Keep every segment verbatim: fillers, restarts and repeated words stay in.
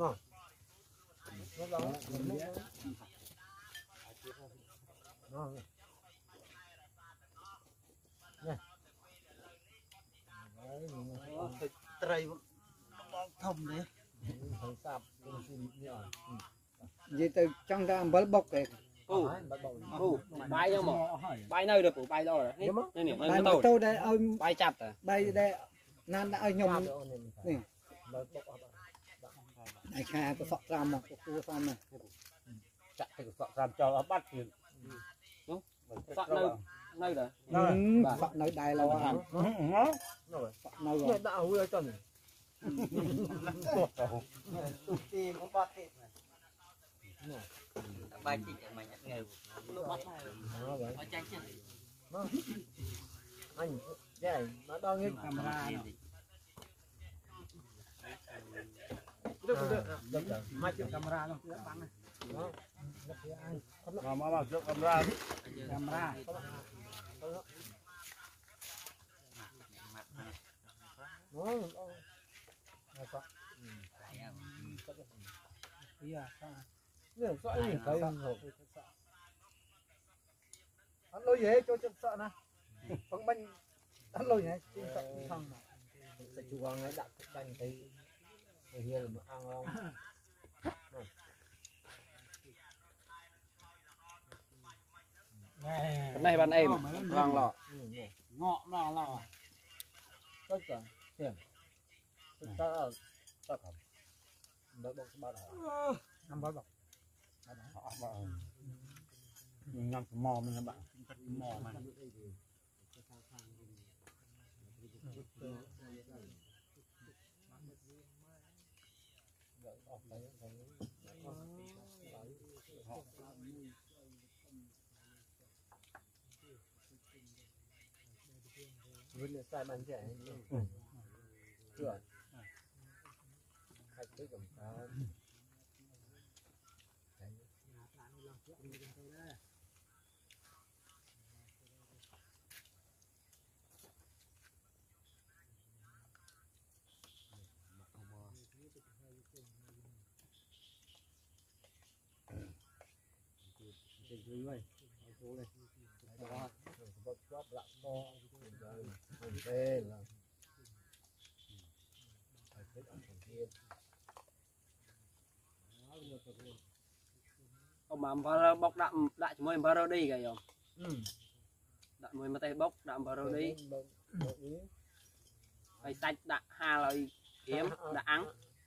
Vâng. Trai thông đấy. Vậy từ trong ra bớt bọc kìa. Ừ. Bay nhau mà. Bay nơi được, bay đâu rồi. Bay mà tôi đây ơi. Bay chặt à. Bay đây. Nên đã ơi nhông. Này kha tôi sọt ram một cua xong này. Chặt thì sọt ram cho nó bắt liền. Đúng. Sọt nơi nơi rồi. Sọt nơi đây là hả? Sọt nơi rồi. Đã hú ra cho này. Tìm con bọt thịt này. Bài chị mà nhặt nghề. Nó bắt này. Nó chanh chân. Anh đây nó đo nghiêng camera. Được được được. Máy chụp camera luôn, bắn này. Đó. Rồi mà vào chụp camera. Camera. Đó. Này các. Dạ. Nè, sợ gì thấy không? Ăn lôi dễ cho chụp sợ nè. Bằng bánh ăn lôi này, chim sợ không mà. Sợ chú Hoàng ấy đặt bánh thấy. Ở here là một ăn không? Này, cái này bạn em vàng lọ. Ngọ lọ lọ. Tất cả tiền. Tất cả tất cả. Đợi bọc bao đỏ. Năm bao bọc. Năm mò mình các bạn. Mò mà. Vứt lên sai bàn trẻ luôn. Chưa. Hạch cái cầm cá. Đi vậy. Số này. Đó. Bật chóp lại to. Mình về là. Phải hết ăn phần kia. Ông mà vào bóc đạm đại cho mình vào đi kìa. Ừ. Đạm mình mà tay bóc đạm vào đi. Phải sạch đạm hà rồi kiếm đã ăn.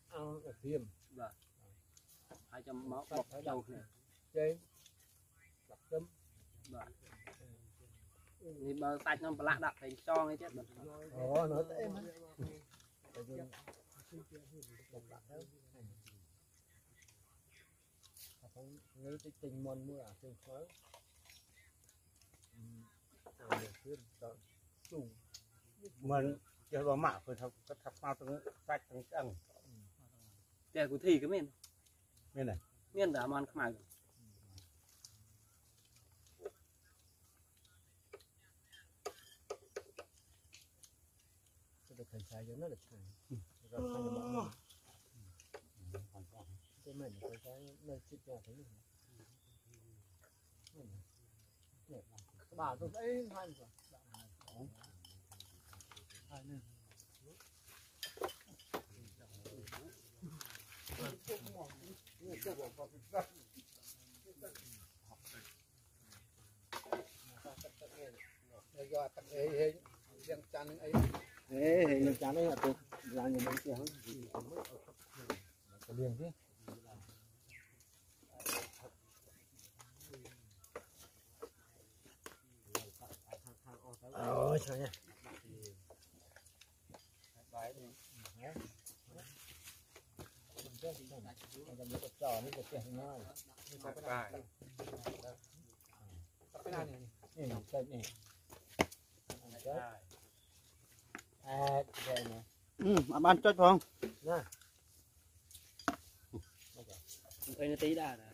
Ăn ở kiếm. Rồi. Hai trăm máu bóc đầu này. Chơi. Thì bờ sạch nó lạ đặt thành cho ngay chết rồi. Ồ, nó tệ mà. Nếu cái tình mòn mưa ở trên khói. Mình chơi vào mạo rồi thật thật mau tôi sạch thằng ăn. Để của thì cái miền. Miền này. Miền đã mòn khả. Hãy subscribe cho kênh Ghiền Mì Gõ để không bỏ lỡ những video hấp dẫn. Thế thì mình chán đấy là tôi làm những cái liền chứ. Ôi trời nha. À, đây này. Ừ, ăn chốt không? Nè. Thấy nó tí đã.